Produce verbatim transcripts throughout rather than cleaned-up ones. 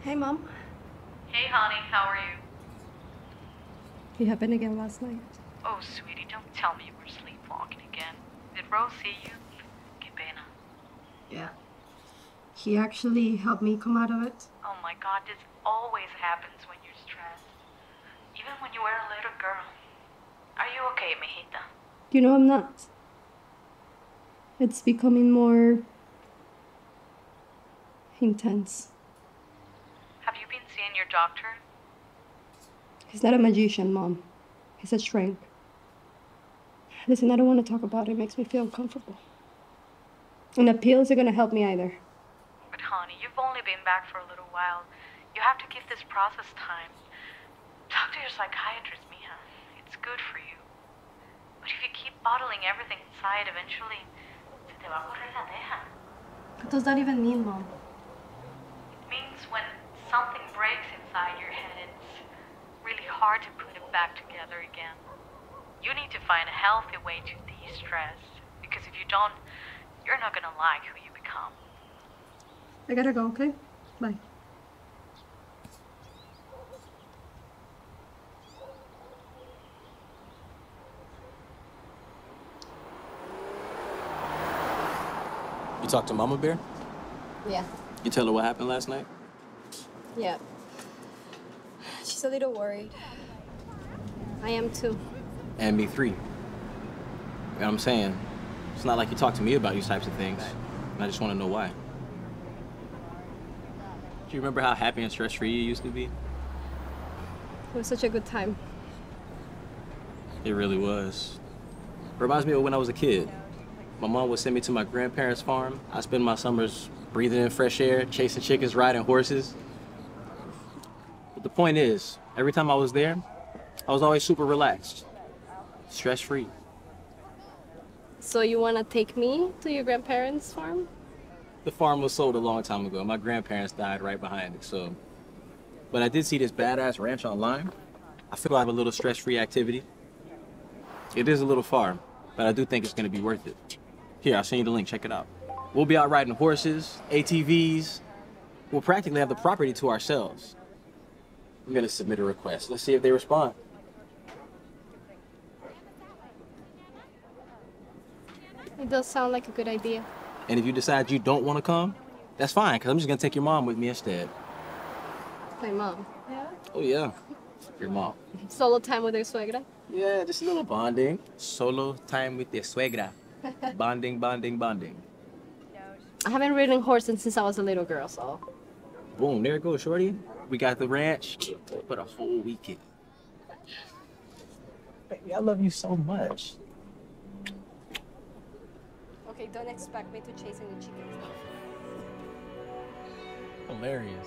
Hey, Mom. Hey, honey. How are you? You have been again last night. Oh, sweetie, don't tell me you were sleepwalking again. Did Rose see you? Kibana. Yeah. He actually helped me come out of it. Oh, my God. This always happens when you're stressed. Even when you were a little girl. Are you okay, mijita? You know I'm not. It's becoming more intense. Have you been seeing your doctor? He's not a magician, Mom. He's a shrink. Listen, I don't want to talk about it. It makes me feel uncomfortable. And the pills are going to help me either. But, honey, you've only been back for a little while. You have to give this process time. Talk to your psychiatrist, Mija. It's good for you. But if you keep bottling everything inside, eventually, se te va a correr la teja. What does that even mean, Mom? It means when something breaks inside your head, it's really hard to put it back together again. You need to find a healthy way to de-stress, because if you don't, you're not gonna like who you become. I gotta go, okay? Bye. You talked to Mama Bear? Yeah. You tell her what happened last night? Yeah. She's a little worried. I am too. And me three. You know what I'm saying? It's not like you talk to me about these types of things. And I just want to know why. Do you remember how happy and stress-free you used to be? It was such a good time. It really was. It reminds me of when I was a kid. My mom would send me to my grandparents' farm. I'd spend my summers breathing in fresh air, chasing chickens, riding horses. But the point is, every time I was there, I was always super relaxed, stress-free. So you want to take me to your grandparents' farm? The farm was sold a long time ago. My grandparents died right behind it, so. But I did see this badass ranch online. I feel I have a little stress-free activity. It is a little far, but I do think it's going to be worth it. Here, I'll send you the link. Check it out. We'll be out riding horses, A T Vs. We'll practically have the property to ourselves. I'm gonna submit a request. Let's see if they respond. It does sound like a good idea. And if you decide you don't want to come, that's fine, because I'm just gonna take your mom with me instead. My mom? Yeah? Oh, yeah. Your mom. Solo time with your suegra? Yeah, just a little bonding. Solo time with your suegra. Bonding, bonding, bonding. I haven't ridden horses since I was a little girl, so. Boom, there it goes, shorty. We got the ranch for a whole weekend. Baby, I love you so much. Okay, don't expect me to chase any chickens. Hilarious.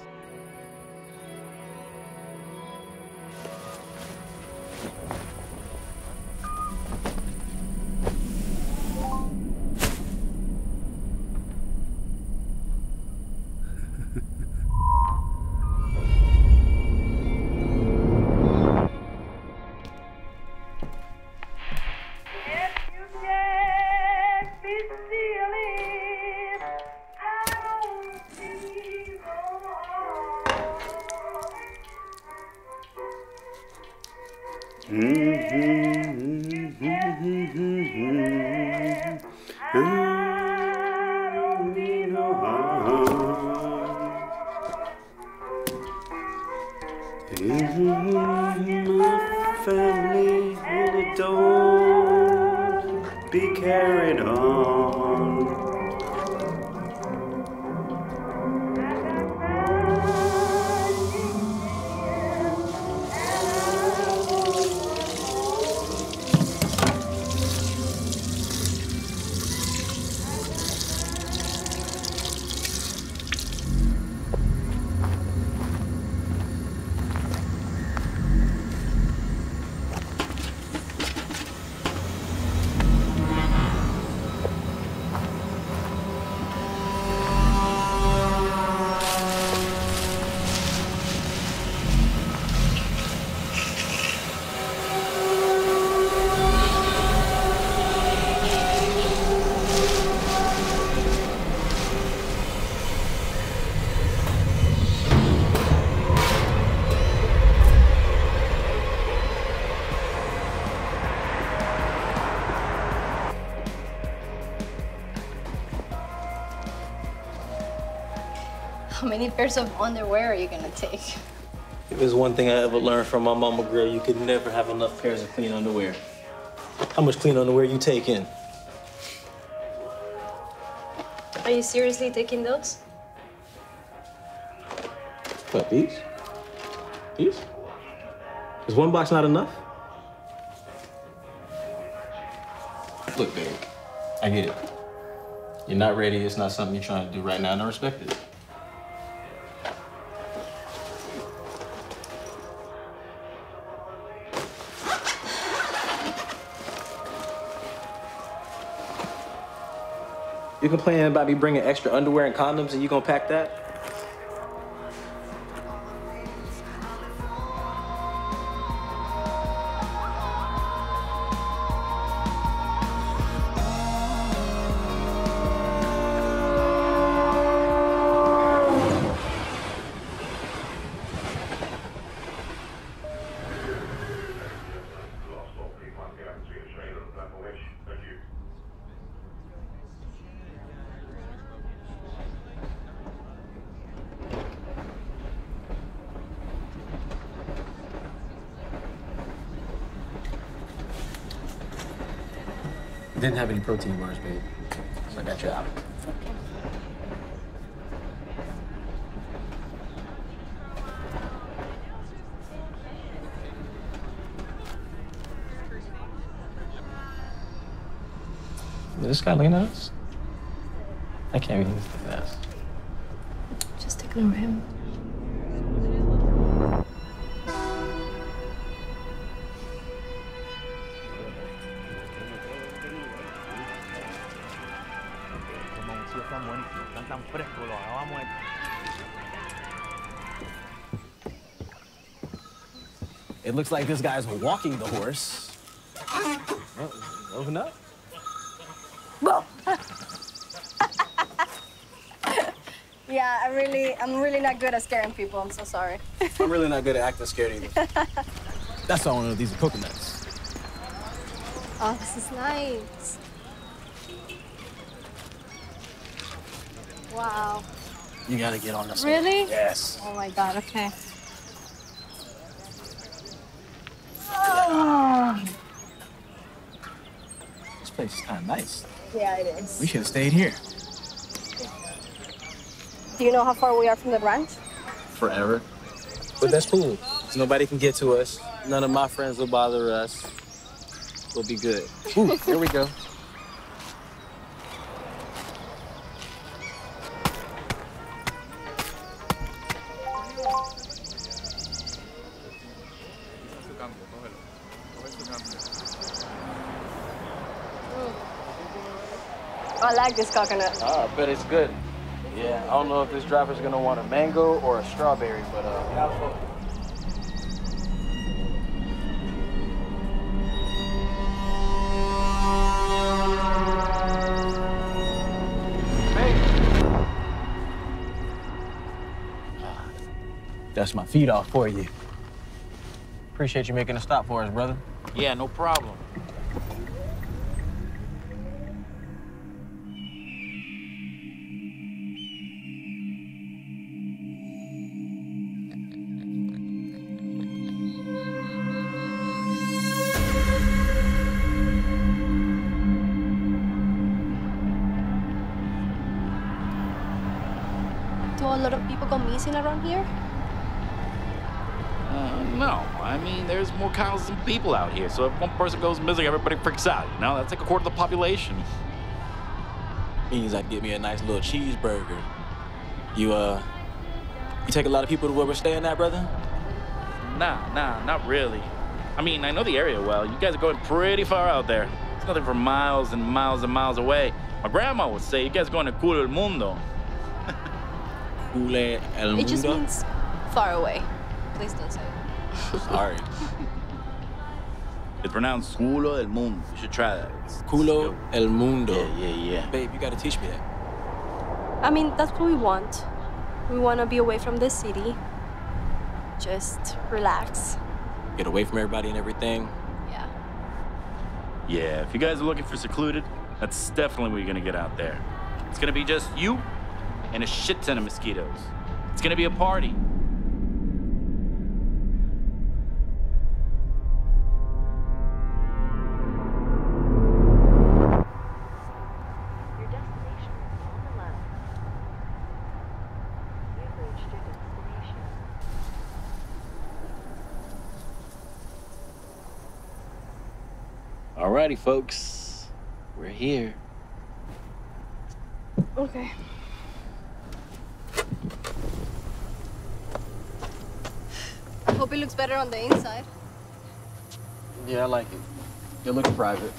How many pairs of underwear are you gonna take? If there's one thing I ever learned from my mama, girl, you could never have enough pairs of clean underwear. How much clean underwear you take in? Are you seriously taking notes? What, these? These? Is one box not enough? Look, babe, I get it. You're not ready. It's not something you're trying to do right now, and I respect it. You complaining about me bringing extra underwear and condoms, and you gonna pack that? I didn't have any protein bars, babe, so I got you out. Okay. Is this guy looking at us? I can't even think of this. Just ignore him. It looks like this guy's walking the horse. Oh, open up. Whoa. Yeah, I'm really, I'm really not good at scaring people. I'm so sorry. I'm really not good at acting scared either. That's all I know. These are coconuts. Oh, this is nice. Wow. You gotta get on this. Really? One. Yes. Oh my God. Okay. Oh. This place is kind of nice. Yeah, it is. We should have stayed here. Do you know how far we are from the ranch? Forever. But that's cool. Nobody can get to us. None of my friends will bother us. We'll be good. Ooh, here we go. I like this coconut. Ah, I bet it's good. Yeah, I don't know if this driver's gonna want a mango or a strawberry, but uh. Hey. That's my feed off for you. Appreciate you making a stop for us, brother. Yeah, no problem. Around here? Uh, no, I mean, there's more cows than people out here, so if one person goes missing, everybody freaks out, you know? That's like a quarter of the population. Means I'd get me a nice little cheeseburger. You, uh, you take a lot of people to where we're staying at, brother? Nah, nah, not really. I mean, I know the area well. You guys are going pretty far out there. It's nothing for miles and miles and miles away. My grandma would say, you guys are going to culo el mundo. It just means far away. Please don't say it. Sorry. It's pronounced culo el mundo. You should try that. It's culo el mundo. Yeah, yeah, yeah. Babe, you gotta teach me that. I mean, that's what we want. We wanna be away from this city. Just relax. Get away from everybody and everything. Yeah. Yeah, if you guys are looking for secluded, that's definitely what you're gonna get out there. It's gonna be just you and a shit ton of mosquitoes. It's gonna be a party. Alrighty, folks, we're here. Okay. Hope it looks better on the inside. Yeah, I like it. It looks private.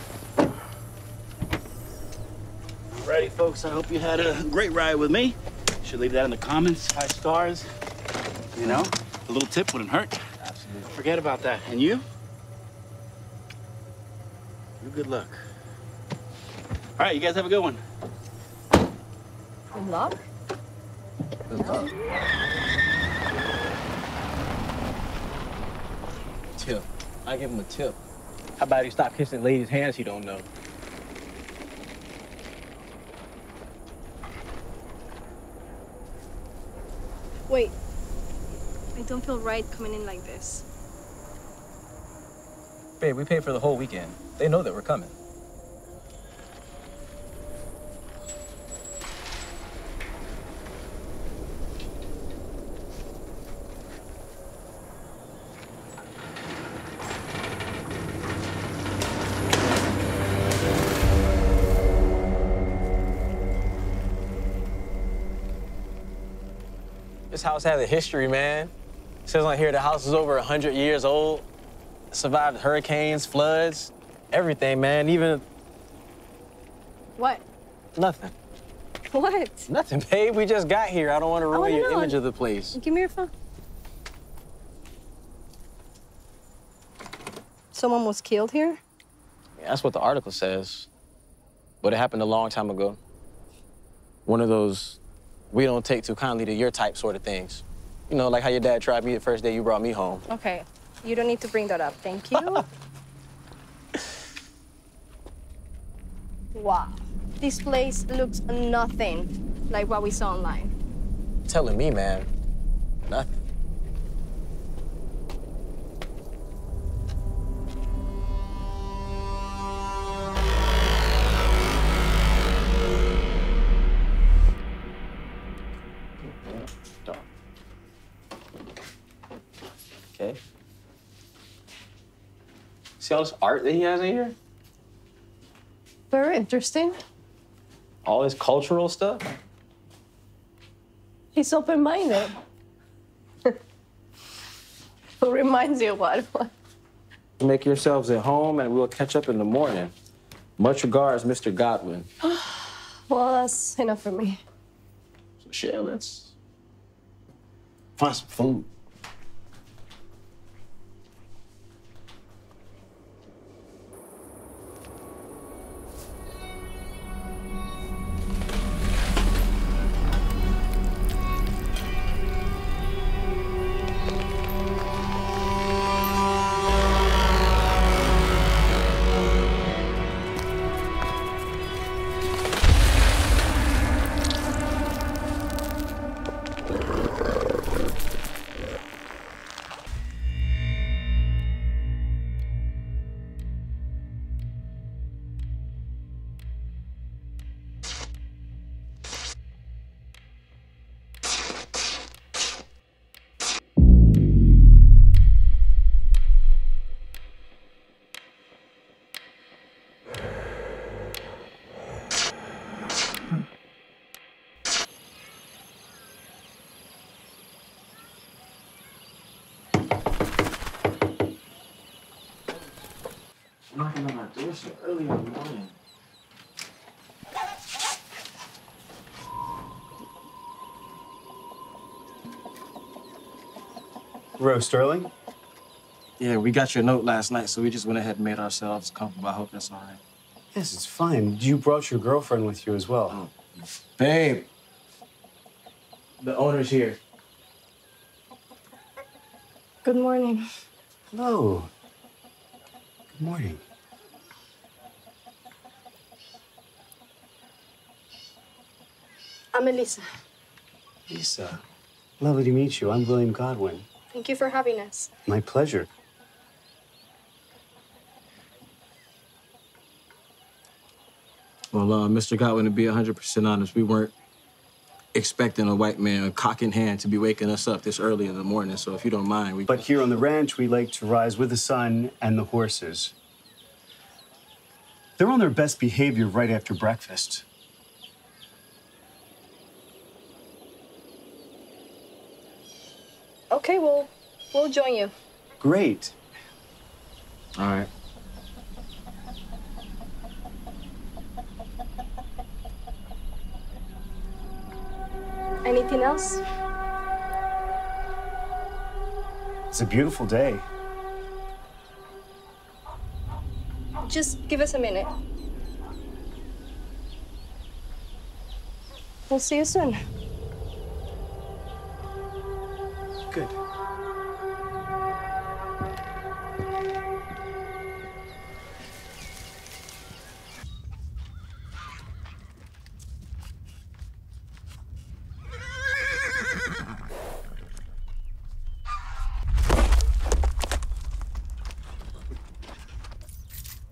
Alrighty, folks, I hope you had a great ride with me. Should leave that in the comments, five stars. You know, a little tip wouldn't hurt. Absolutely. Don't forget about that. And you? Good luck. All right, you guys have a good one. Good luck? Good luck. Tip. I give him a tip. How about you stop kissing ladies' hands you don't know? Wait. I don't feel right coming in like this. Babe, we paid for the whole weekend. They know that we're coming. This house has a history, man. It says on here the house is over one hundred years old. It survived hurricanes, floods. Everything, man, even... What? Nothing. What? Nothing, babe. We just got here. I don't want to ruin your know. image of the place. Give me your phone. Someone was killed here? Yeah, that's what the article says. But it happened a long time ago. One of those we don't take too kindly to your type sort of things. You know, like how your dad tried me the first day you brought me home. Okay. You don't need to bring that up. Thank you. Wow, this place looks nothing like what we saw online. You're telling me, man, nothing. Okay. See all this art that he has in here? Very interesting. All this cultural stuff? He's open-minded. Who reminds you of what? Make yourselves at home and we'll catch up in the morning. Much regards, Mister Godwin. Well, that's enough for me. So, shit, let's find some food. Knocking on our door so early in the morning. Hello, Sterling? Yeah, we got your note last night, so we just went ahead and made ourselves comfortable. I hope that's all right. Yes, it's fine. You brought your girlfriend with you as well. Oh. Babe! The owner's here. Good morning. Hello. Good morning. I'm Elisa. Elisa? Lovely to meet you. I'm William Godwin. Thank you for having us. My pleasure. Well, uh, Mister Godwin, to be one hundred percent honest, we weren't expecting a white man, cock in hand, to be waking us up this early in the morning. So if you don't mind, we... But here on the ranch, we like to rise with the sun and the horses. They're on their best behavior right after breakfast. Okay, well, we'll join you. Great. All right. Anything else? It's a beautiful day. Just give us a minute. We'll see you soon. Good.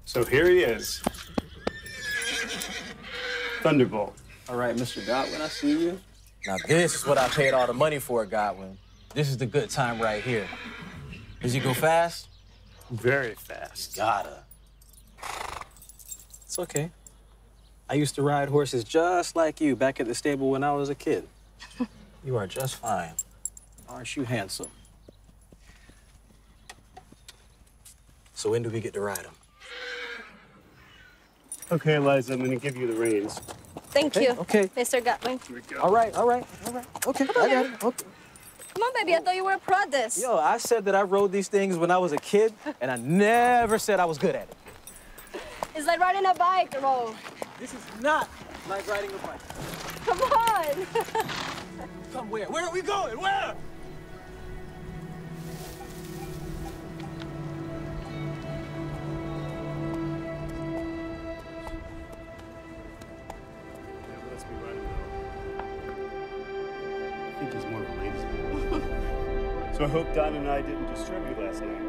So here he is, Thunderbolt. All right, Mister Gatwin, I see you. Now this is what I paid all the money for, Gatwin. This is the good time right here. Does he go fast? Very fast. You gotta. It's okay. I used to ride horses just like you back at the stable when I was a kid. You are just fine. Aren't you handsome? So when do we get to ride him? Okay, Eliza, I'm gonna give you the reins. Thank okay, you, okay. Mister Gatwin. Here we go. All right, all right, all right. Okay, I got it. Okay. Come on, baby, I thought you were a pro at this. Yo, I said that I rode these things when I was a kid, and I never said I was good at it. It's like riding a bike, Ro. This is not like riding a bike. Come on. Come where? Where are we going? Where? So I hope Don and I didn't disturb you last night.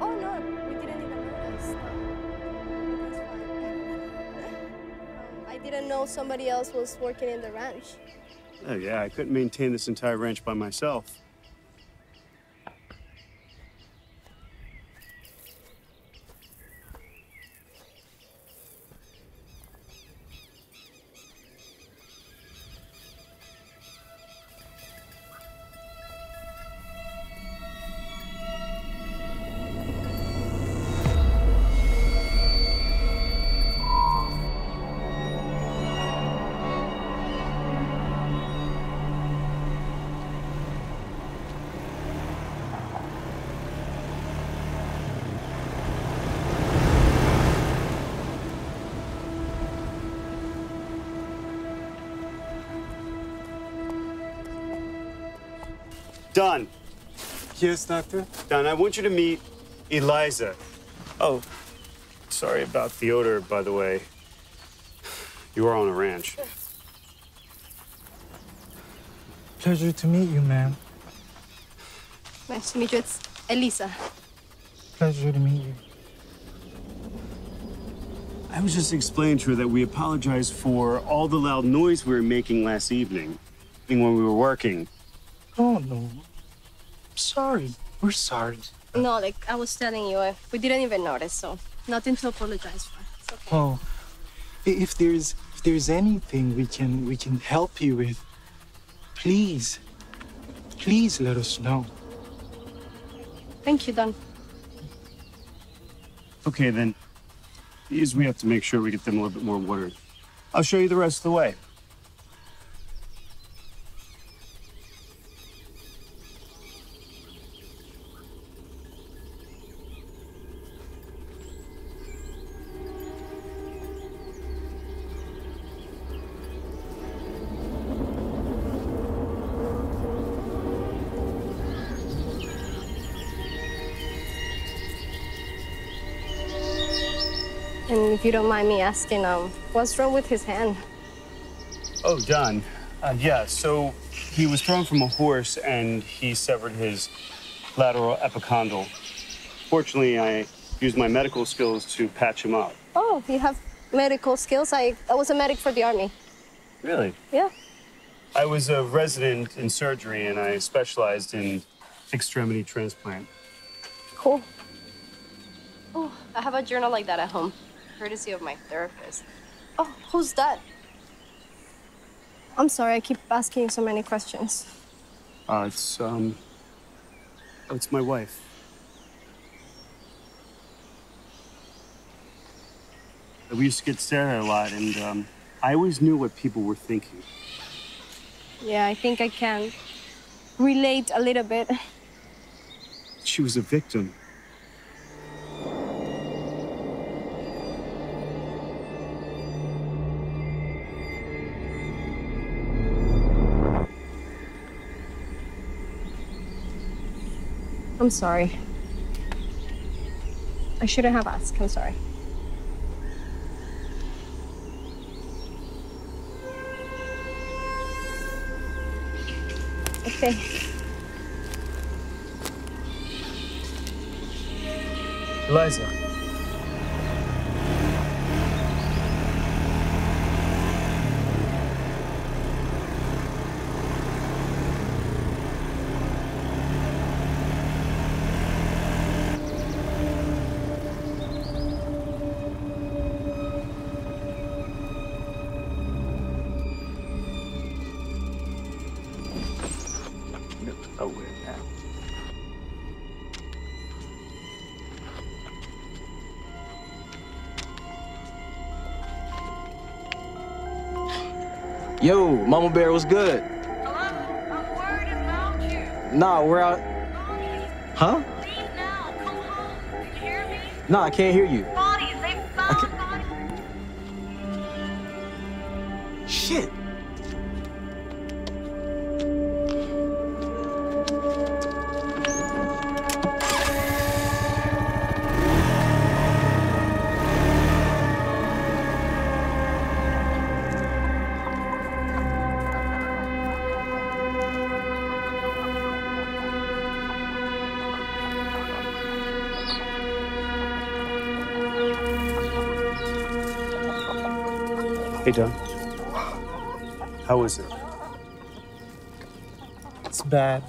Oh, no, we didn't even notice. Um, that's fine. um, I didn't know somebody else was working in the ranch. Oh, yeah, I couldn't maintain this entire ranch by myself. Don. Yes, Doctor? Don, I want you to meet Eliza. Oh, sorry about the odor, by the way. You are on a ranch. Pleasure to meet you, ma'am. Nice to meet you. It's Eliza. Pleasure to meet you. I was just explaining to her that we apologize for all the loud noise we were making last evening when we were working. Oh, no. Sorry. We're sorry. No, like I was telling you, we didn't even notice, so nothing to apologize for. It's okay. Oh, if there's if there's anything we can we can help you with, please, please let us know. Thank you, Don. Okay, then. These we have to make sure we get them a little bit more watered. I'll show you the rest of the way. If you don't mind me asking, um, what's wrong with his hand? Oh, Don, Uh, yeah, so he was thrown from a horse and he severed his lateral epicondyle. Fortunately, I used my medical skills to patch him up. Oh, you have medical skills? I, I was a medic for the Army. Really? Yeah. I was a resident in surgery and I specialized in extremity transplant. Cool. Oh, I have a journal like that at home, courtesy of my therapist. Oh, who's that? I'm sorry, I keep asking you so many questions. Uh, it's, um, it's my wife. We used to get Sarah a lot, and um, I always knew what people were thinking. Yeah, I think I can relate a little bit. She was a victim. I'm sorry. I shouldn't have asked. I'm sorry. Okay. Eliza. Yo, Mama Bear, what's good? Hello, I'm worried about you. Nah, we're out. Bodies. Huh? Leave now, come home. Can you hear me? Nah, I can't hear you. Bodies, they found bodies. Shit. Hey, John. How is it? It's bad.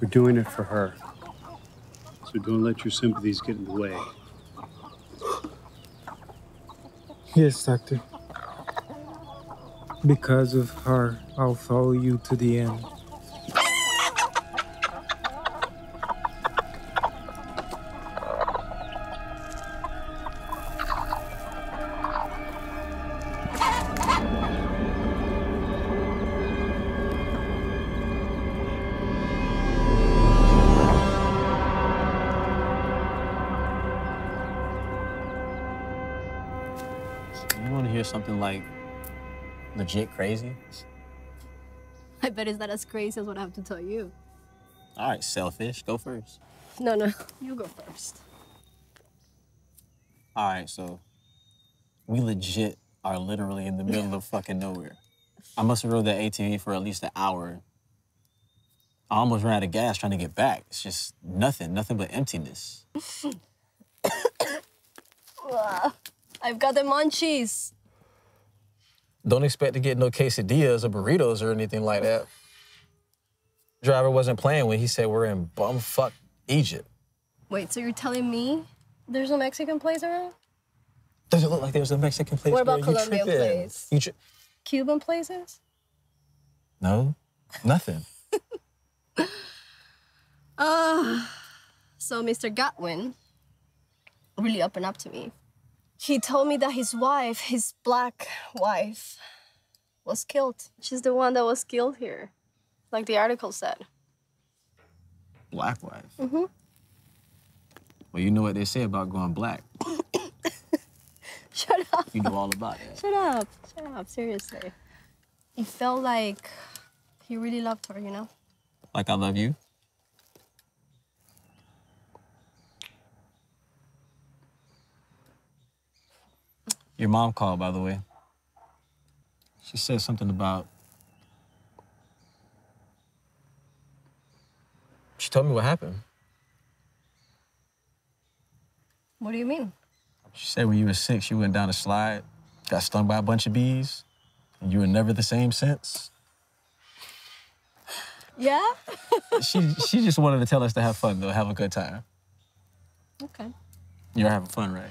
We're doing it for her. So don't let your sympathies get in the way. Yes, Doctor. Because of her, I'll follow you to the end. Something like legit crazy? I bet it's not as crazy as what I have to tell you. All right, selfish, go first. No, no, you go first. All right, so we legit are literally in the middle of fucking nowhere. I must have rode that A T V for at least an hour. I almost ran out of gas trying to get back. It's just nothing, nothing but emptiness. I've got the munchies. Don't expect to get no quesadillas or burritos or anything like that. Driver wasn't playing when he said we're in bumfuck Egypt. Wait, so you're telling me there's no Mexican place around? Does it look like there's a Mexican place? What about Colombian place? You Cuban places? No, nothing. uh, so Mister Gatwin really opened up to me. He told me that his wife, his black wife, was killed. She's the one that was killed here, like the article said. Black wife? Mm-hmm. Well, you know what they say about going black. Shut up. You know all about that. Shut up. Shut up, seriously. It felt like he really loved her, you know? Like I love you? Your mom called, by the way. She said something about... She told me what happened. What do you mean? She said when you were six, you went down a slide, got stung by a bunch of bees, and you were never the same since. Yeah? she she just wanted to tell us to have fun, though, have a good time. Okay. You're having fun, right?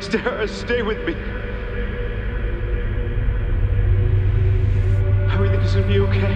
Sarah, stay with me. Everything is gonna be okay.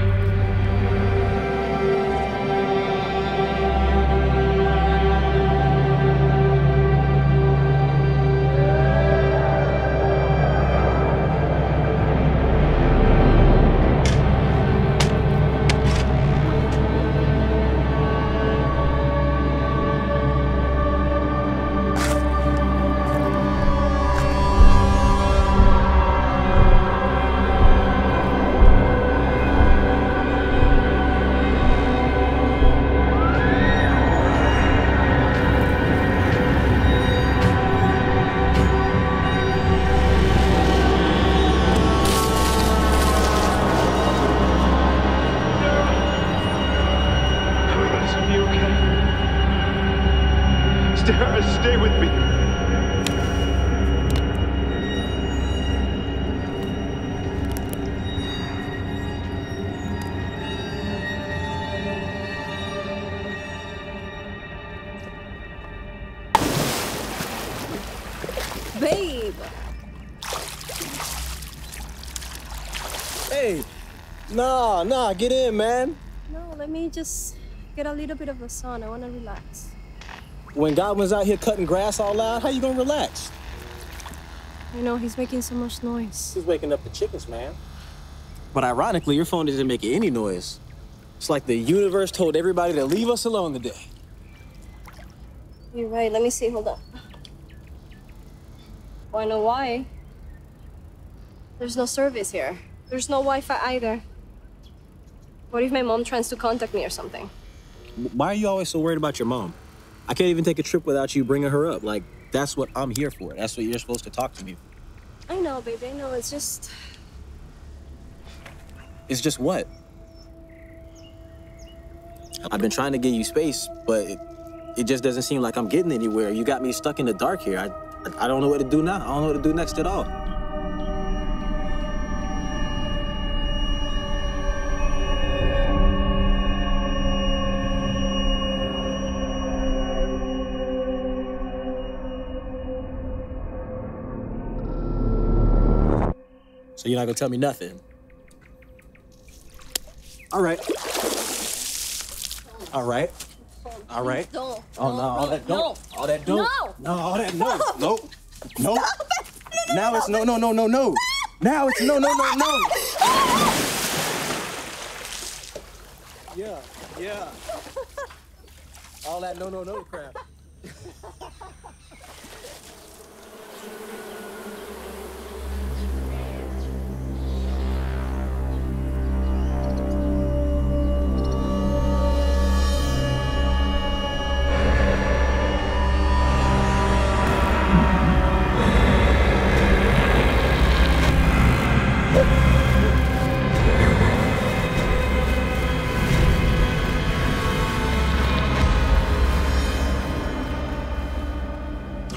Nah, nah, get in, man. No, let me just get a little bit of a sun. I want to relax. When Godwin's out here cutting grass all loud, how you gonna relax? You know, he's making so much noise. He's waking up the chickens, man. But ironically, your phone isn't making any noise. It's like the universe told everybody to leave us alone today. You're right. Let me see. Hold up. Well, I know why. There's no service here. There's no Wi-Fi either. What if my mom tries to contact me or something? Why are you always so worried about your mom? I can't even take a trip without you bringing her up. Like, that's what I'm here for. That's what you're supposed to talk to me for. I know, baby. I know. It's just... It's just what? I've been trying to give you space, but it, it just doesn't seem like I'm getting anywhere. You got me stuck in the dark here. I, I don't know what to do now. I don't know what to do next at all. So you're not gonna tell me nothing? All right. All right. All right. No, oh, no, all that no. All that no. No, all that no. No. No. Now it's no, no, no, no, no. Now it's no, no, no, no. Yeah, yeah. All that no, no, no crap.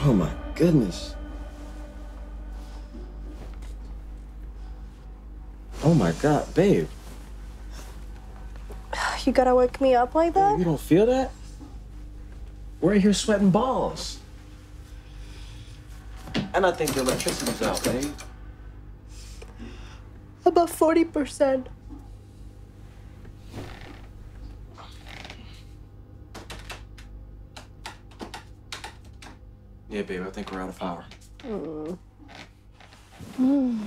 Oh my. goodness. Oh my God, babe. You gotta wake me up like that? You don't feel that? We're in here sweating balls. And I think the electricity's out, babe. About forty percent. Yeah, babe, I think we're out of power. Mm. Mm.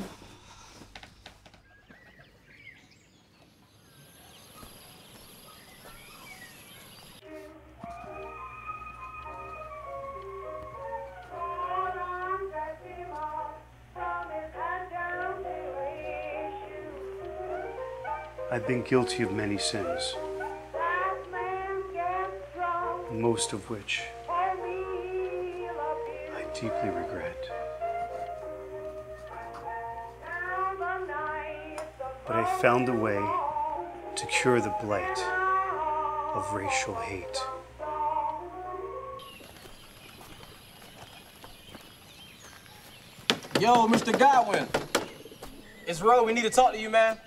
I've been guilty of many sins, most of which I deeply regret. But I found a way to cure the blight of racial hate. Yo, Mister Godwin. It's Ro, we need to talk to you, man.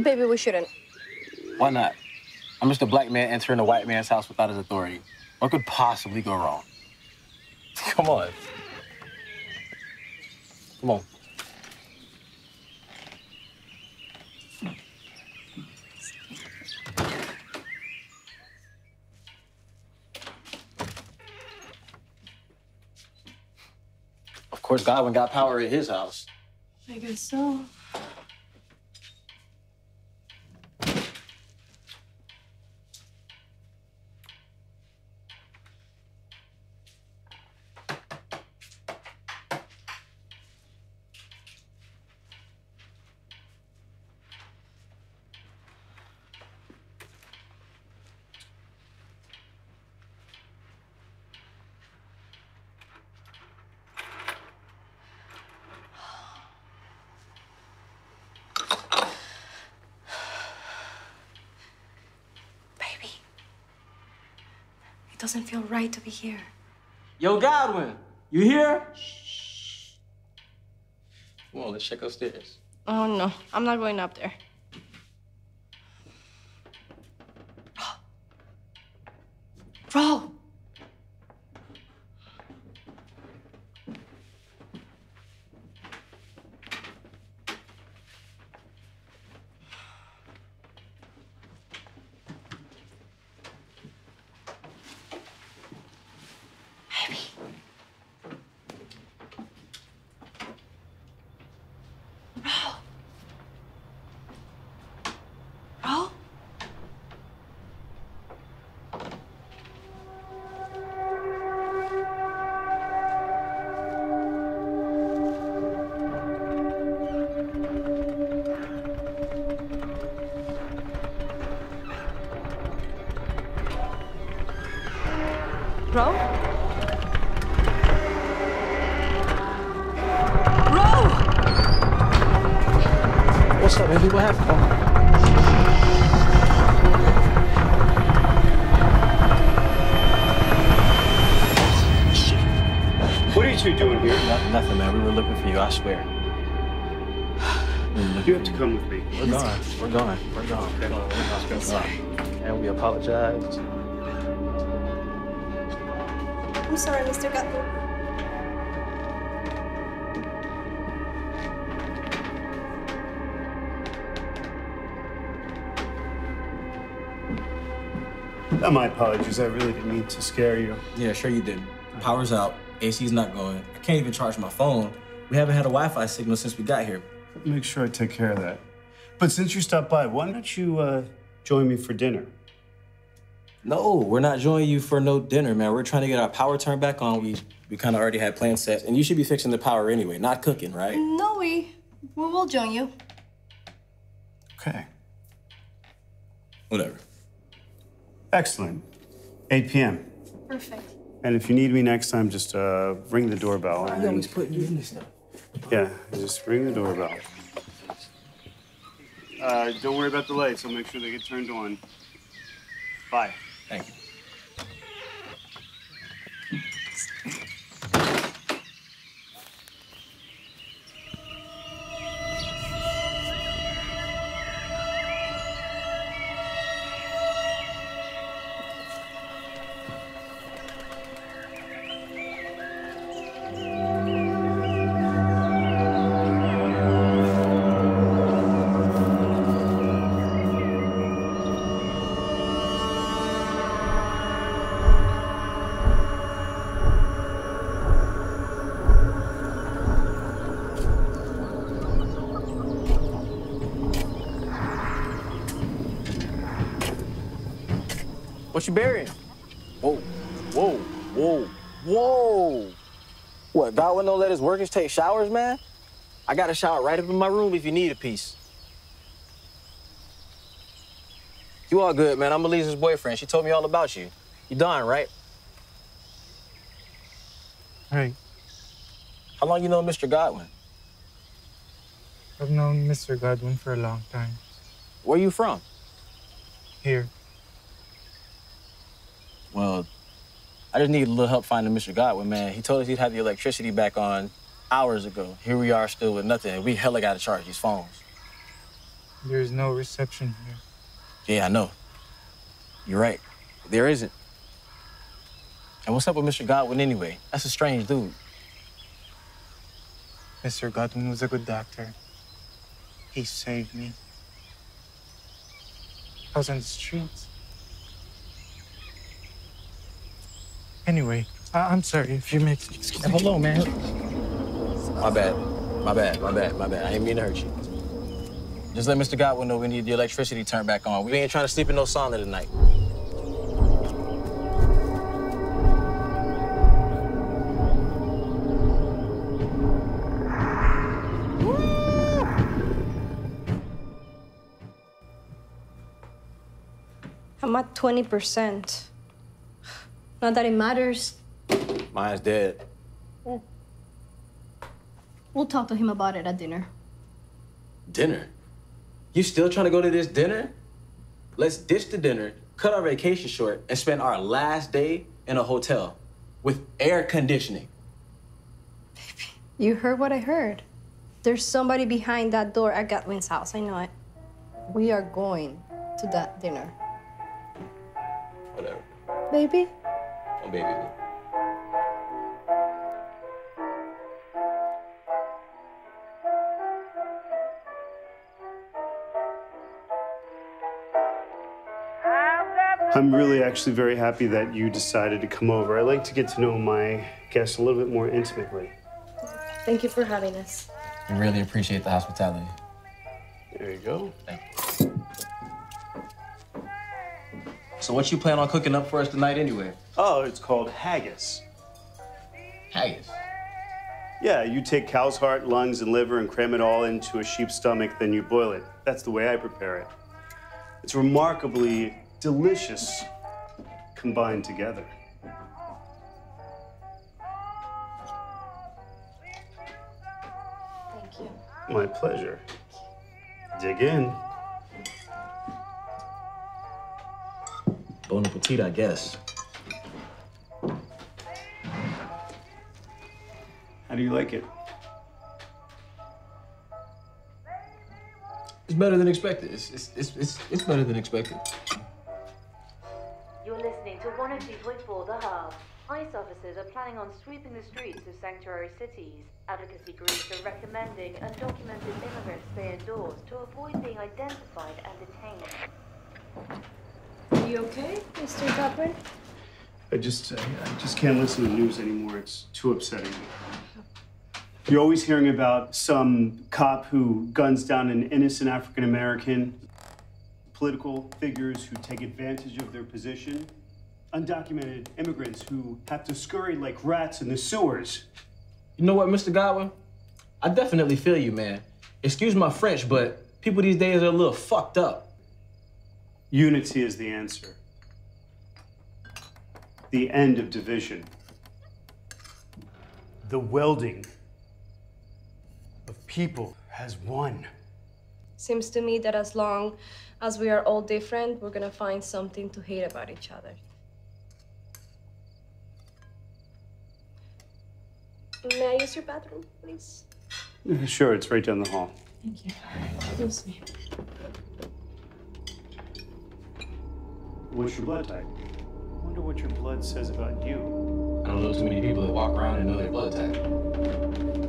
Maybe we shouldn't. Why not? I'm just a black man entering a white man's house without his authority. What could possibly go wrong? Come on. Come on. Of course, Godwin got power at his house. I guess so. It doesn't feel right to be here. Yo, Gatwin, you here? Shh. Come on, let's check upstairs. Oh, no, I'm not going up there. Bro! I swear. You have to come with me. We're gone. We're gone. We're gone. We're gone. We're gone. And we apologize. I'm sorry, Mister Gatwin. Oh, my apologies. I really didn't mean to scare you. Yeah, sure you did. Power's out. A C's not going. I can't even charge my phone. We haven't had a Wi-Fi signal since we got here. Make sure I take care of that. But since you stopped by, why don't you uh, join me for dinner? No, we're not joining you for no dinner, man. We're trying to get our power turned back on. We we kind of already had plans set. And you should be fixing the power anyway, not cooking, right? No, we, we will join you. Okay. Whatever. Excellent. eight p m Perfect. And if you need me next time, just uh, ring the doorbell. I always put you in this stuff. Yeah, just ring the doorbell. Uh, don't worry about the lights. I'll make sure they get turned on. Bye. Thank you. What you burying? Whoa, whoa, whoa, whoa. What, Godwin don't let his workers take showers, man? I got a shower right up in my room if you need a piece. You all good, man. I'm Eliza's boyfriend. She told me all about you. You done, right? Right. How long you know Mister Godwin? I've known Mister Godwin for a long time. Where you from? Here. Well, I just need a little help finding Mister Godwin, man. He told us he'd have the electricity back on hours ago. Here we are still with nothing. We hella gotta charge these phones. There's no reception here. Yeah, I know. You're right. There isn't. And what's up with Mister Godwin anyway? That's a strange dude. Mister Godwin was a good doctor. He saved me. I was on the streets. Anyway, I I'm sorry if you make... Excuse me. Hold on, man. My bad. My bad, my bad, my bad. I ain't mean to hurt you. Just let Mister Godwin know we need the electricity turned back on. We ain't trying to sleep in no sauna tonight. I'm at twenty percent. Not that it matters. Mine's dead. Yeah. We'll talk to him about it at dinner. Dinner? You still trying to go to this dinner? Let's ditch the dinner, cut our vacation short, and spend our last day in a hotel with air conditioning. Baby, you heard what I heard. There's somebody behind that door at Gatwin's house. I know it. We are going to that dinner. Whatever. Baby. Oh, baby. I'm really actually very happy that you decided to come over. I like to get to know my guests a little bit more intimately. Thank you for having us. We really appreciate the hospitality. There you go. Thank you. So what you plan on cooking up for us tonight anyway? Oh, it's called haggis. Haggis? Yeah, you take cow's heart, lungs, and liver and cram it all into a sheep's stomach, then you boil it. That's the way I prepare it. It's remarkably delicious combined together. Thank you. My pleasure. Dig in. Bon appetit, I guess. How do you like it? It's better than expected. It's, it's, it's, it's, it's better than expected. You're listening to one oh two point four The Hub. ICE officers are planning on sweeping the streets of sanctuary cities. Advocacy groups are recommending undocumented immigrants stay indoors to avoid being identified and detained. You okay, Mister Gatwin? I just, uh, I just can't listen to the news anymore. It's too upsetting. You're always hearing about some cop who guns down an innocent African American. political figures who take advantage of their position, undocumented immigrants who have to scurry like rats in the sewers. You know what, Mister Godwin? I definitely feel you, man. Excuse my French, but people these days are a little fucked up. Unity is the answer. The end of division. The welding of people has won. Seems to me that as long as we are all different, we're gonna find something to hate about each other. May I use your bathroom, please? Sure, it's right down the hall. Thank you. Excuse me. What's your blood type? I wonder what your blood says about you. I don't know too many people that walk around and know their blood type.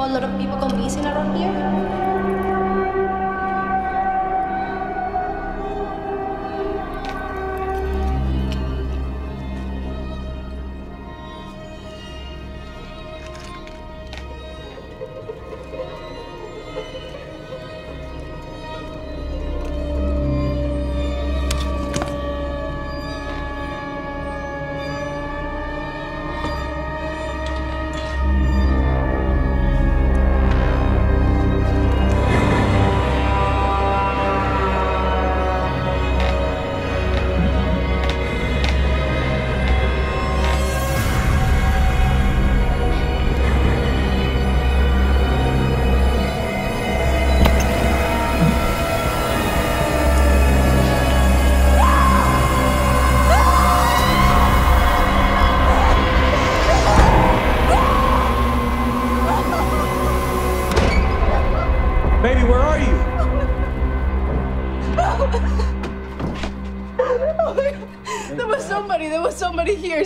A lot of people go missing around here.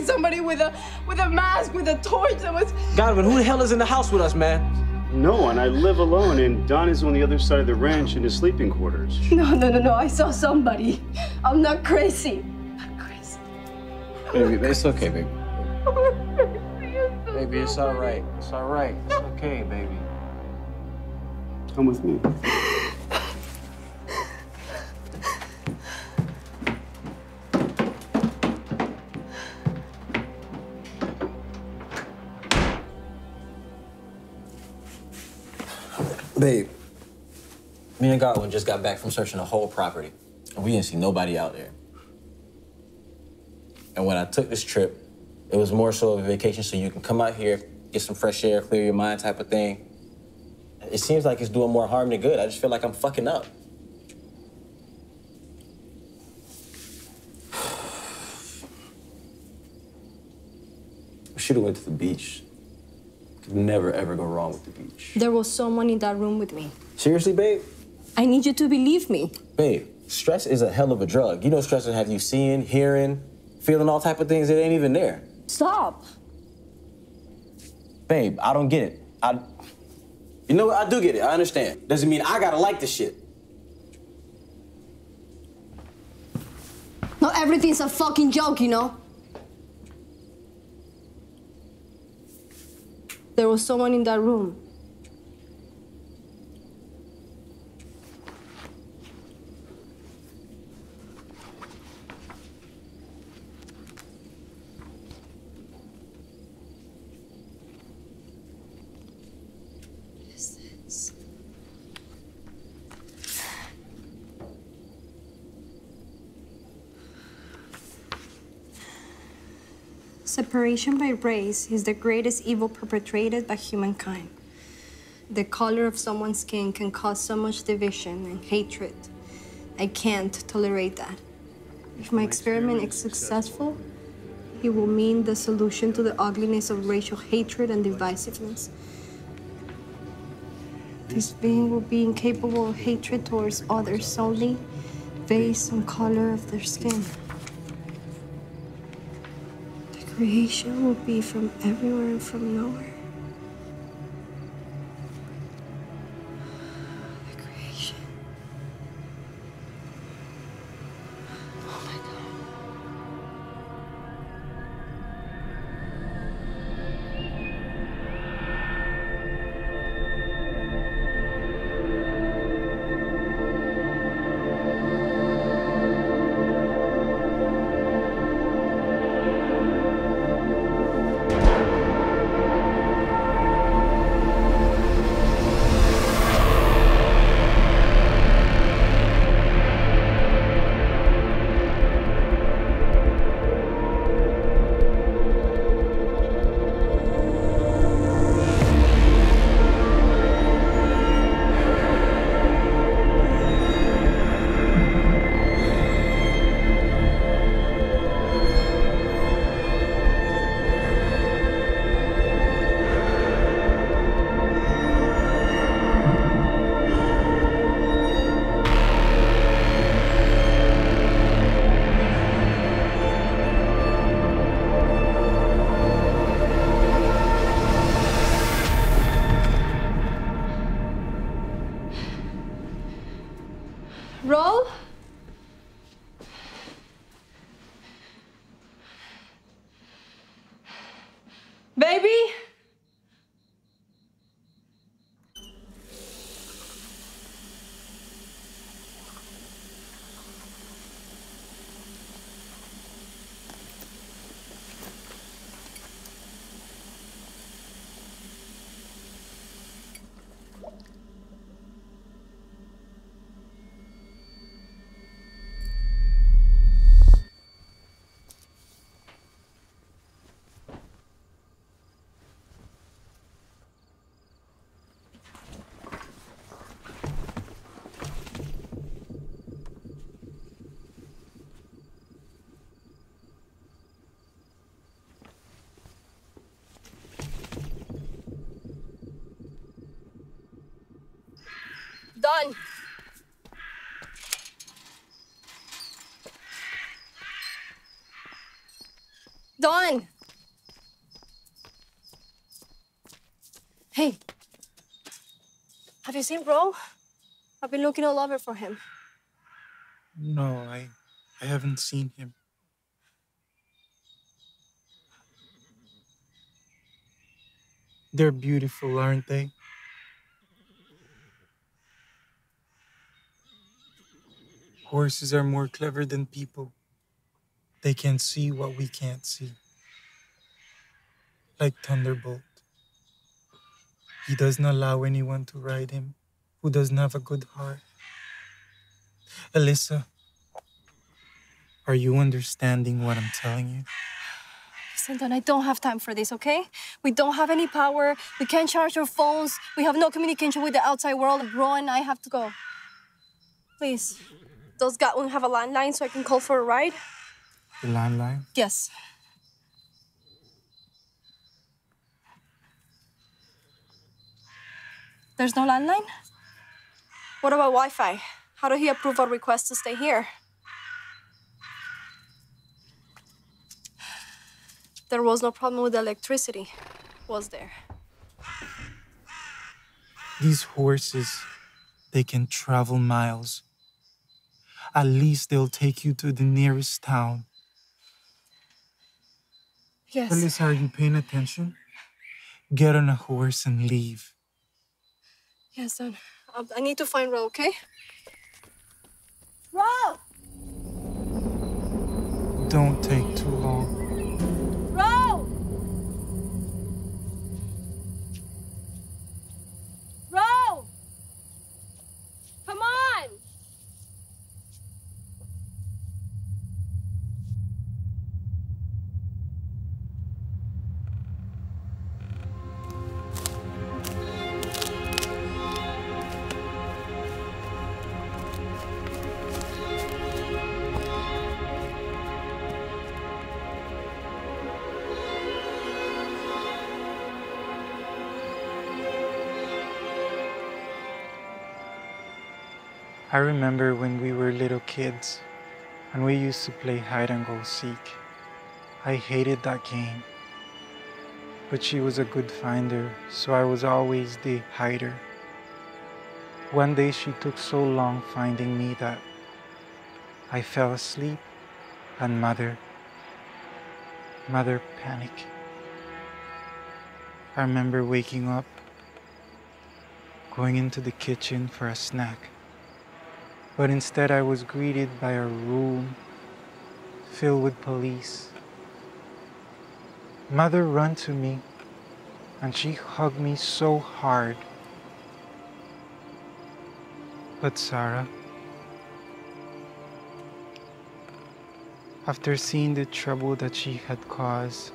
Somebody with a with a mask, with a torch that was... Godwin, who the hell is in the house with us, man? No one. I live alone, and Don is on the other side of the ranch in his sleeping quarters. No, no, no, no. I saw somebody. I'm not crazy. I'm not crazy. Baby, it's okay, baby. Baby, it's all right. It's all right. It's okay, baby. Come with me. Babe, me and Gatwin just got back from searching the whole property, and we didn't see nobody out there. And when I took this trip, it was more so of a vacation so you can come out here, get some fresh air, clear your mind type of thing. It seems like it's doing more harm than good. I just feel like I'm fucking up. We should have went to the beach. Could never, ever go wrong with the beach. There was someone in that room with me. Seriously, babe? I need you to believe me. Babe, stress is a hell of a drug. You know stress will have you seeing, hearing, feeling all type of things that ain't even there. Stop. Babe, I don't get it. I, you know what? I do get it. I understand. Doesn't mean I gotta like this shit. Not everything's a fucking joke, you know? There was someone in that room. Separation by race is the greatest evil perpetrated by humankind. The color of someone's skin can cause so much division and hatred. I can't tolerate that. If my experiment is successful, it will mean the solution to the ugliness of racial hatred and divisiveness. This being will be incapable of hatred towards others solely based on color of their skin. The creation will be from everywhere and from nowhere. Done. Done. Hey, have you seen Bro? I've been looking all over for him. No, I, I haven't seen him. They're beautiful, aren't they? Horses are more clever than people. They can see what we can't see. Like Thunderbolt. He doesn't allow anyone to ride him who doesn't have a good heart. Alyssa, are you understanding what I'm telling you? Listen, Don, I don't have time for this, okay? We don't have any power. We can't charge our phones. We have no communication with the outside world. Bro and I have to go. Please. Does Gatwin have a landline so I can call for a ride? The landline? Yes. There's no landline? What about Wi-Fi? How did he approve our request to stay here? There was no problem with electricity, was there? These horses, they can travel miles. At least they'll take you to the nearest town. Yes. Alyssa, are you paying attention? Get on a horse and leave. Yes, Don. I need to find Ro, okay? Ro! Don't take too long. I remember when we were little kids and we used to play hide-and-go-seek. I hated that game, but she was a good finder, so I was always the hider. One day she took so long finding me that I fell asleep and mother, mother panicked. I remember waking up, going into the kitchen for a snack. But instead I was greeted by a room filled with police. Mother ran to me and she hugged me so hard. But Sarah, after seeing the trouble that she had caused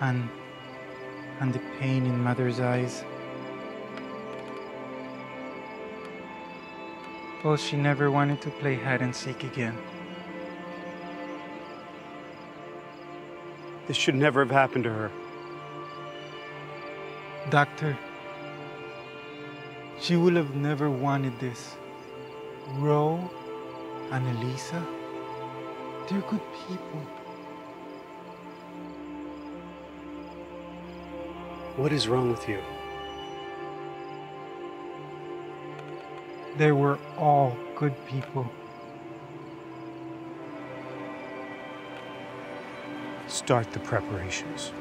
and, and the pain in Mother's eyes, well, she never wanted to play hide-and-seek again. This should never have happened to her. Doctor, she would have never wanted this. Ro and Elisa, they're good people. What is wrong with you? They were all good people. Start the preparations.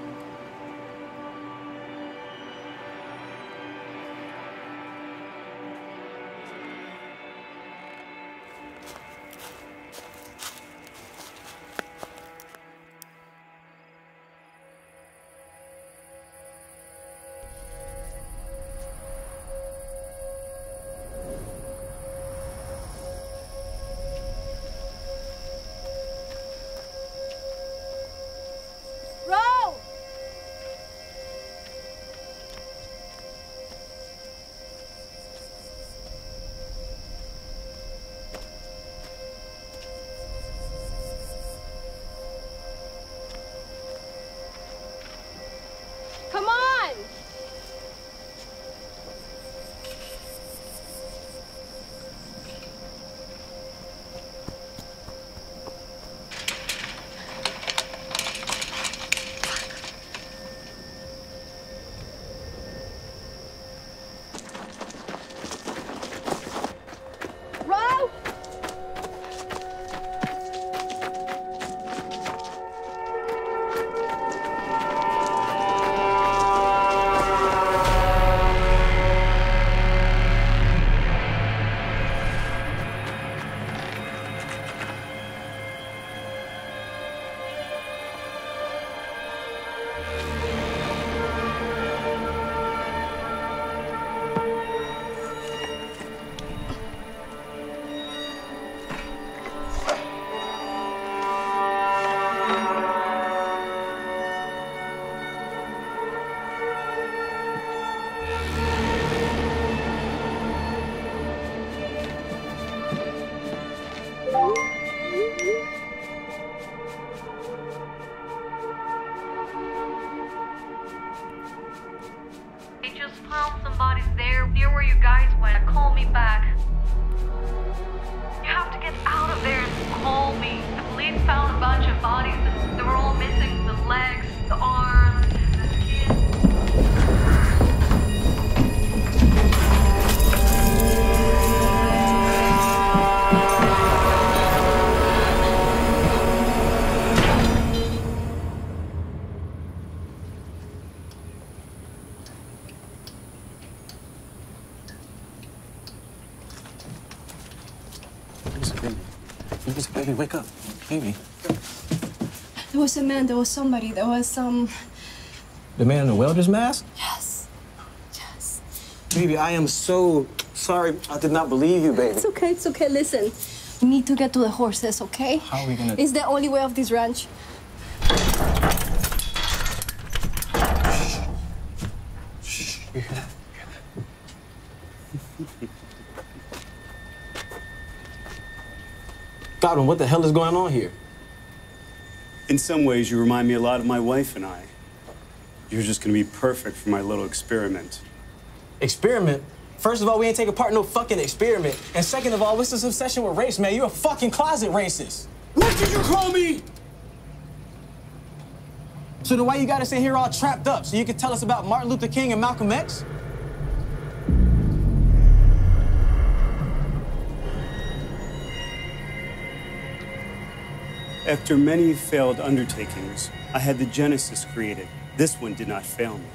Baby, wake up. Baby. There was a man, there was somebody, there was some... Um... The man in the welder's mask? Yes. Yes. Baby, I am so sorry. I did not believe you, baby. It's okay, it's okay. Listen, we need to get to the horses, okay? How are we gonna... It's the only way of this ranch. Shh. Shh. You hear that? Gatwin, what the hell is going on here? In some ways, you remind me a lot of my wife and I. You're just going to be perfect for my little experiment. Experiment? First of all, we ain't taking part in no fucking experiment. And second of all, what's this obsession with race, man? You're a fucking closet racist. What did you call me? So then why you got us in here all trapped up so you can tell us about Martin Luther King and Malcolm X? After many failed undertakings, I had the Genesis created. This one did not fail me.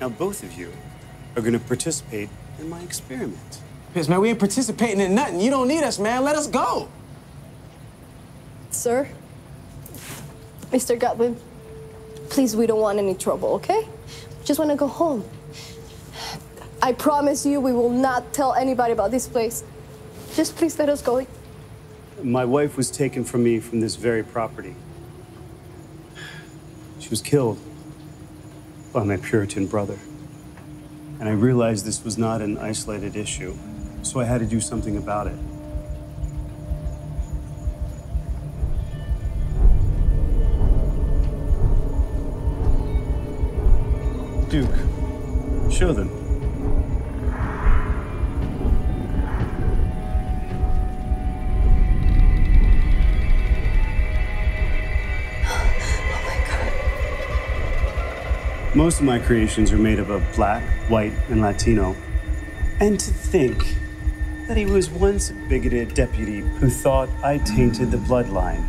Now both of you are gonna participate in my experiment. Piss, man, we ain't participating in nothing. You don't need us, man. Let us go. Sir, Mister Gatwin, please, we don't want any trouble, okay? Just wanna go home. I promise you we will not tell anybody about this place. Just please let us go. My wife was taken from me from this very property. She was killed by my Puritan brother. And I realized this was not an isolated issue, so I had to do something about it. Duke, show them. Most of my creations are made of a black, white, and Latino. And to think that he was once a bigoted deputy who thought I tainted the bloodline.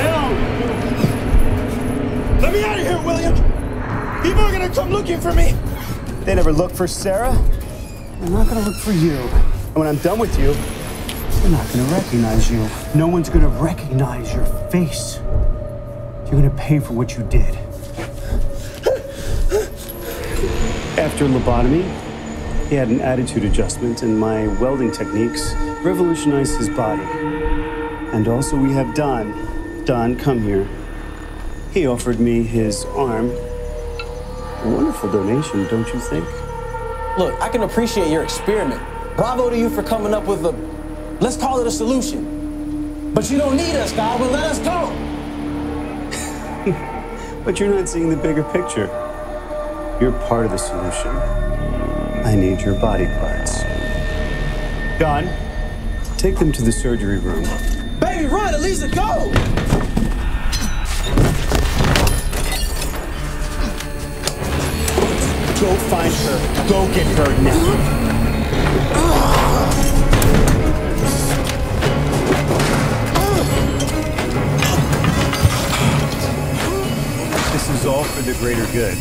No! Let me out of here, William! People are gonna come looking for me! They never look for Sarah. They're not gonna look for you. And when I'm done with you, they're not gonna recognize you. No one's gonna recognize your face. You're gonna pay for what you did. After lobotomy, he had an attitude adjustment, and my welding techniques revolutionized his body. And also we have Don. Don, come here. He offered me his arm. A wonderful donation, don't you think? Look, I can appreciate your experiment. Bravo to you for coming up with a... let's call it a solution. But you don't need us, Godwin. Let us go. But you're not seeing the bigger picture. You're part of the solution. I need your body parts. Don, take them to the surgery room. Baby, run, Elisa, go! Go find her. Go get her now. This is all for the greater good.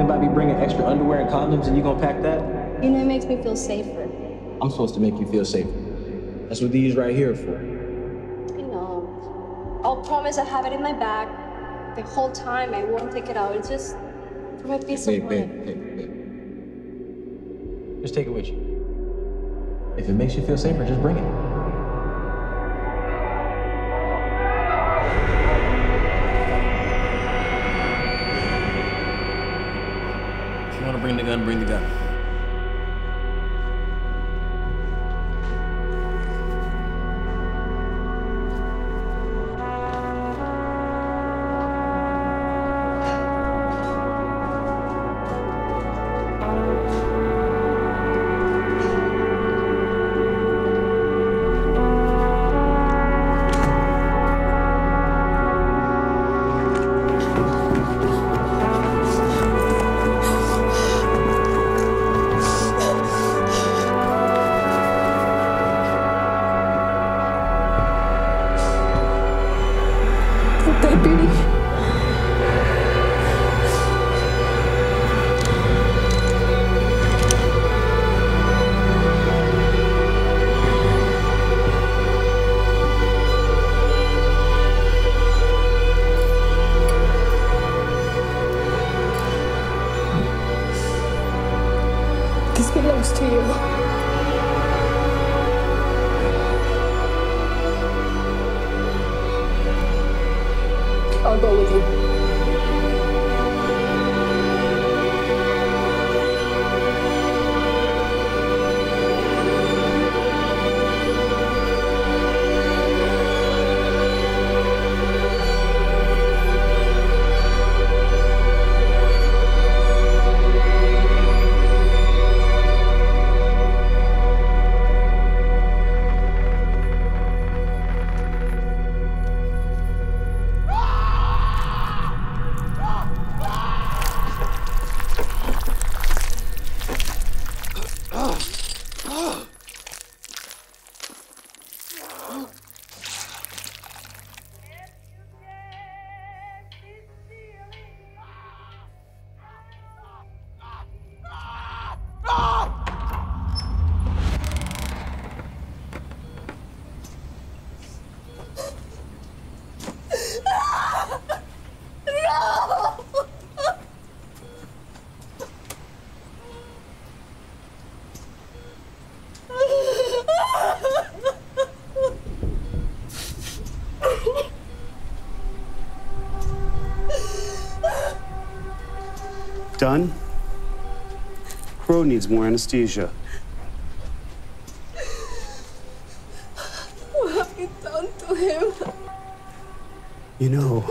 About me bringing extra underwear and condoms, and you gonna pack that? You know, it makes me feel safer. I'm supposed to make you feel safe. That's what these right here are for. I know. I'll promise I have it in my bag the whole time. I won't take it out. It's just for my peace of mind. Babe, babe, babe. Just take it with you. If it makes you feel safer, just bring it. If you want to bring the gun, bring the gun. Done? Crow needs more anesthesia. What have you done to him? You know,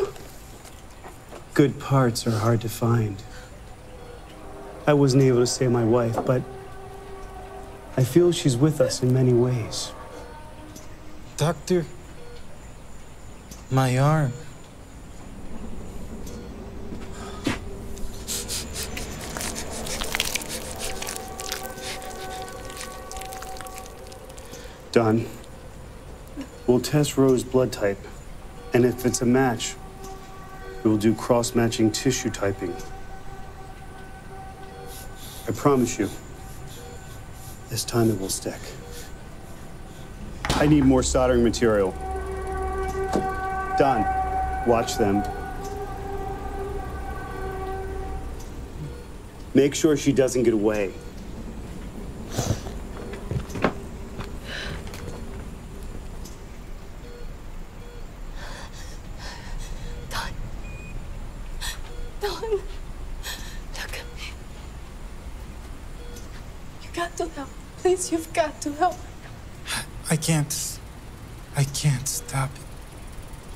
good parts are hard to find. I wasn't able to save my wife, but I feel she's with us in many ways. Doctor, my arm. Done. We'll test Rose's blood type, and if it's a match, we will do cross-matching tissue typing. I promise you, this time it will stick. I need more soldering material. Done. Watch them. Make sure she doesn't get away. You've got to help. I can't. I can't stop it.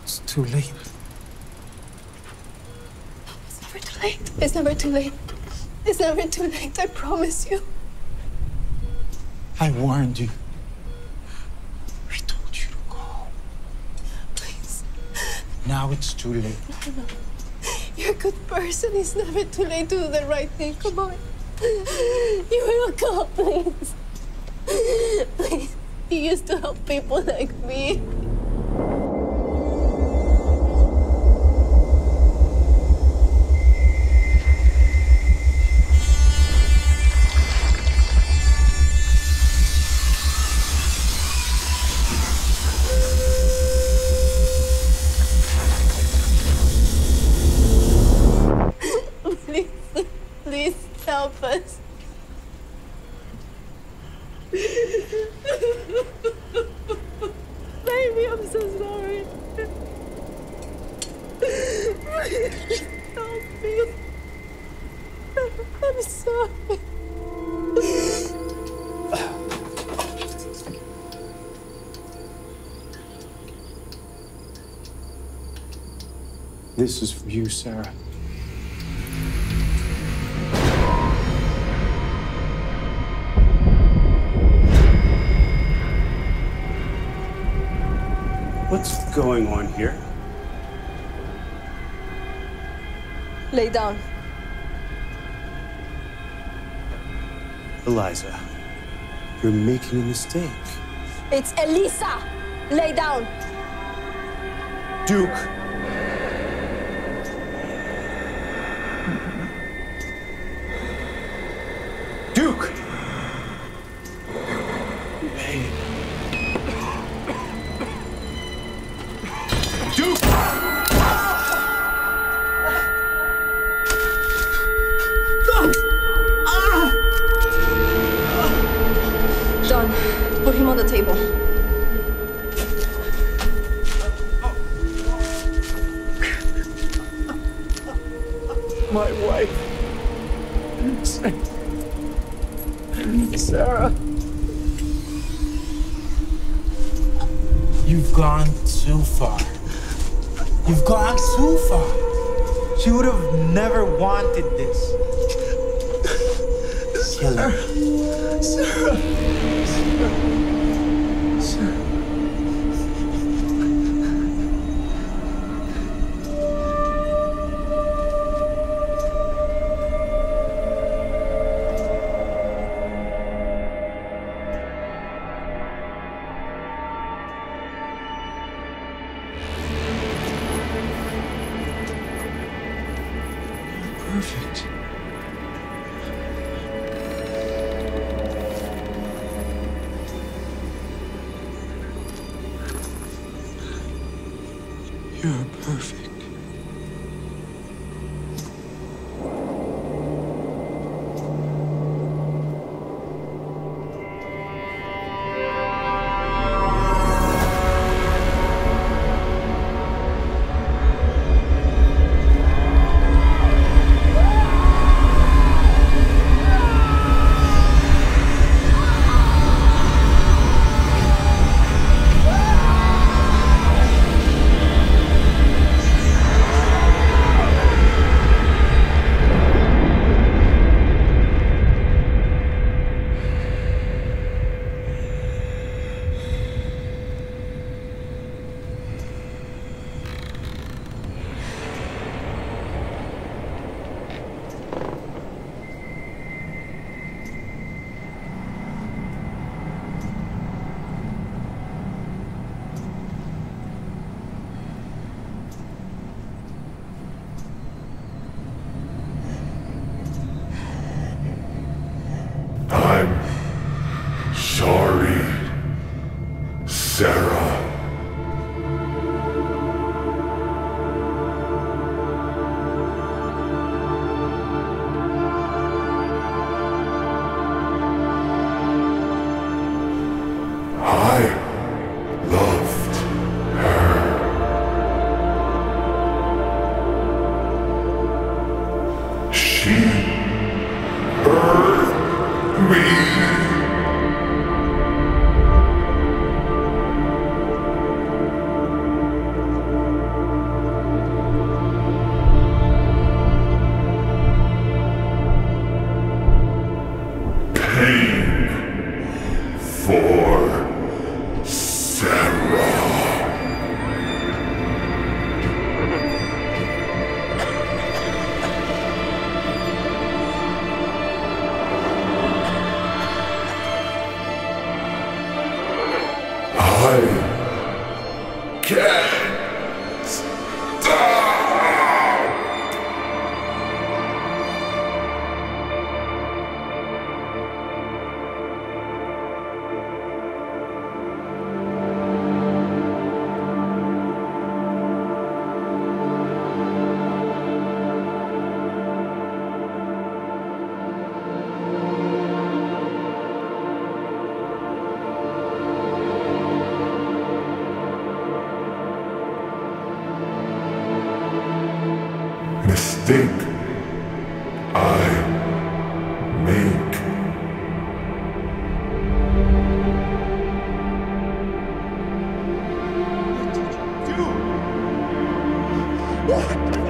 It's too late. No, it's never too late. It's never too late. It's never too late. I promise you. I warned you. I told you to go. Please. Now it's too late. No, no. You're a good person. It's never too late to do the right thing. Come on. You will go, please. Please, you used to help people like me. baby, I'm so sorry. Please help me. I'm sorry. This is for you, Sarah. What's going on here? Lay down. Eliza, you're making a mistake. It's Elisa! Lay down! Duke! Duke! mistake I make. What did you do? What did you do?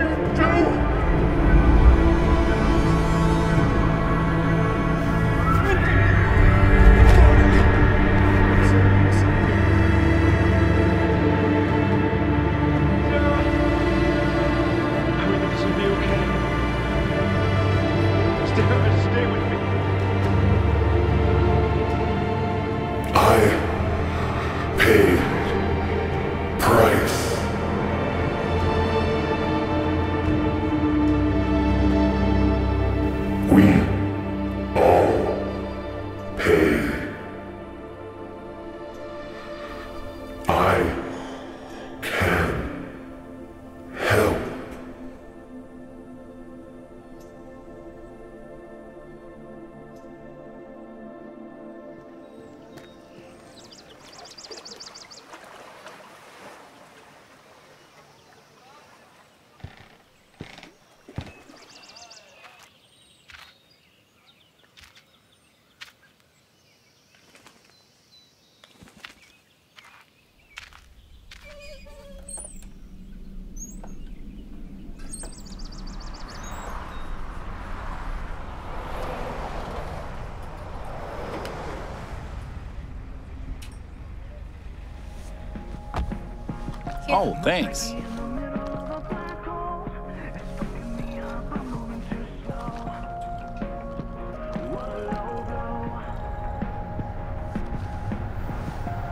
Oh, thanks.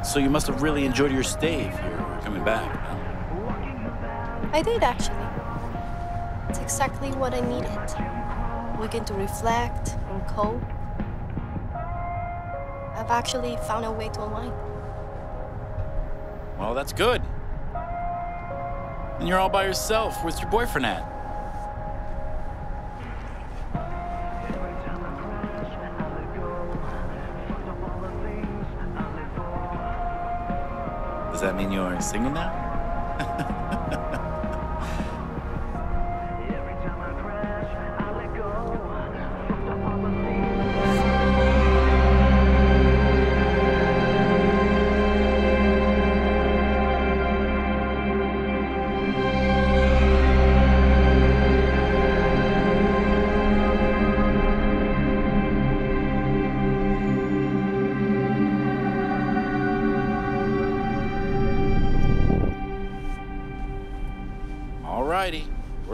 So you must have really enjoyed your stay if you were coming back, huh? I did, actually. It's exactly what I needed. Weekend to reflect and cope. I've actually found a way to unwind. Well, that's good. And you're all by yourself. Where's your boyfriend at? Does that mean you're single now?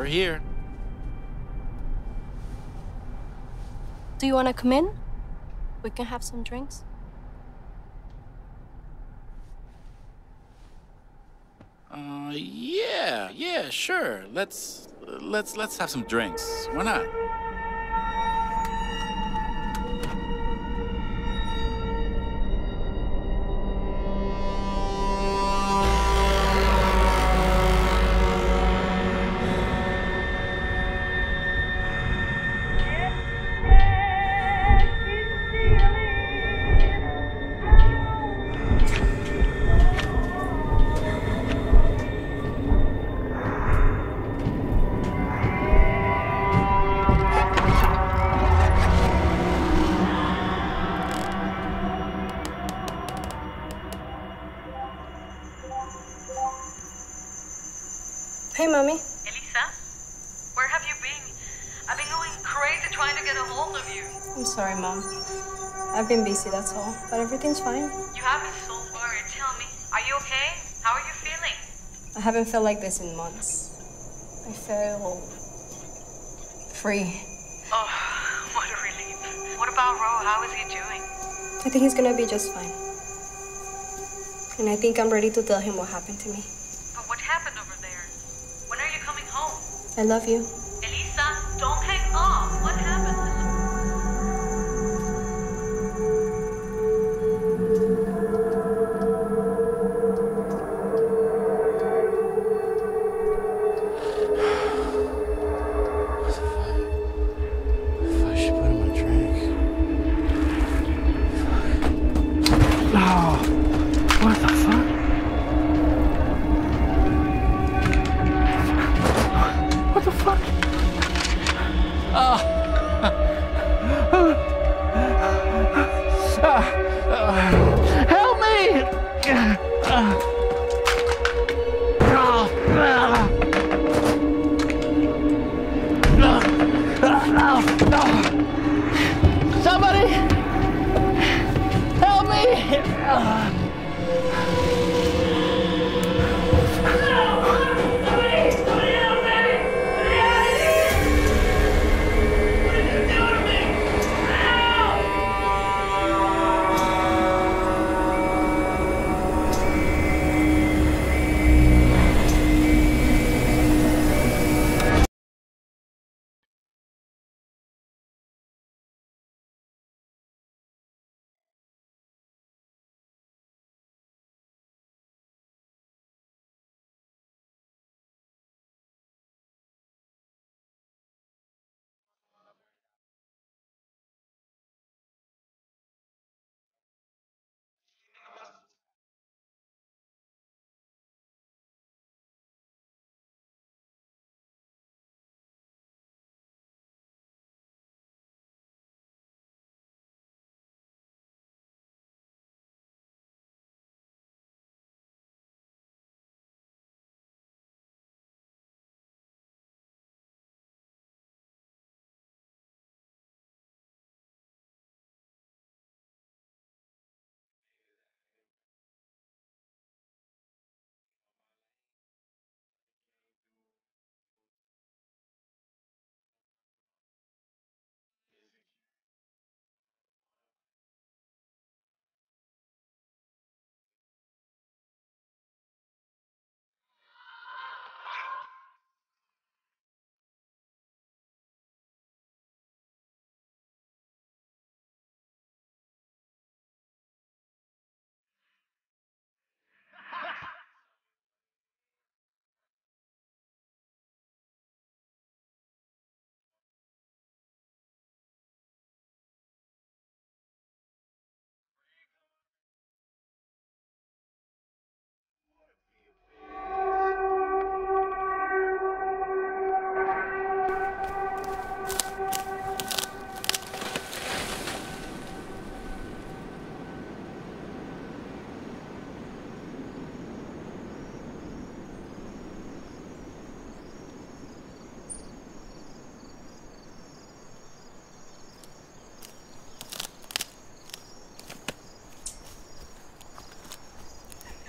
Here. Do you want to come in? We can have some drinks. Uh, yeah, yeah, sure. Let's let's let's have some drinks. Why not? I've been busy, that's all. But everything's fine. You have me so worried. Tell me, are you okay? How are you feeling? I haven't felt like this in months. I feel free. Oh, what a relief. What about Ro? How is he doing? I think he's gonna be just fine. And I think I'm ready to tell him what happened to me. But what happened over there? When are you coming home? I love you. Elisa, don't hang up. What happened? What the fuck?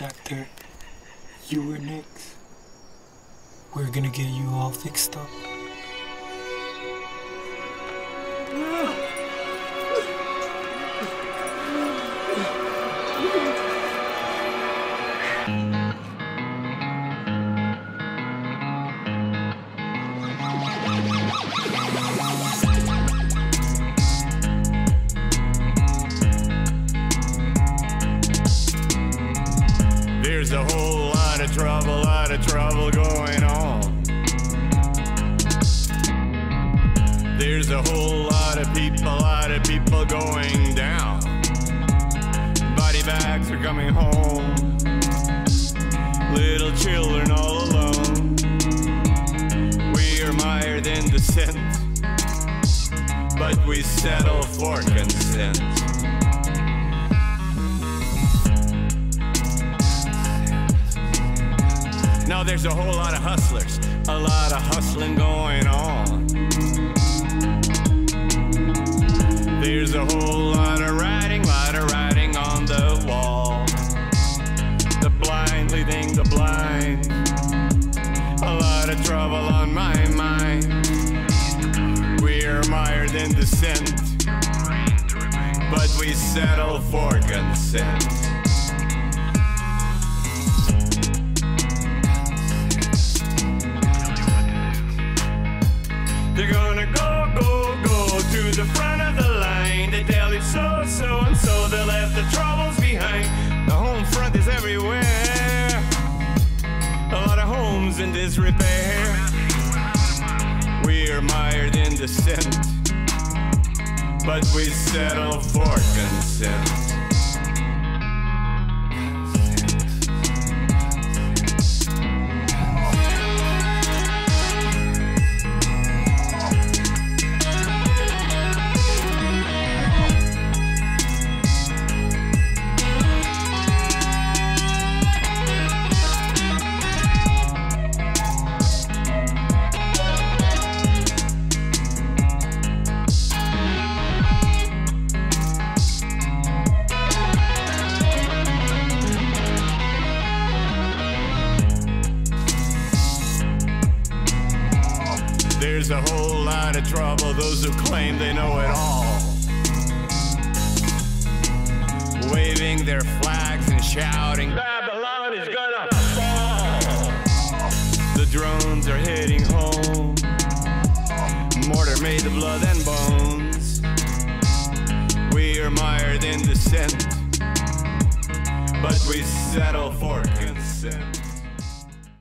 Doctor, you were next. We're gonna get you all fixed up. There's a whole lot of trouble, those who claim they know it all, waving their flags and shouting, Babylon is gonna fall. The drones are hitting home, mortar made of blood and bones. We are mired in dissent, but we settle for consent.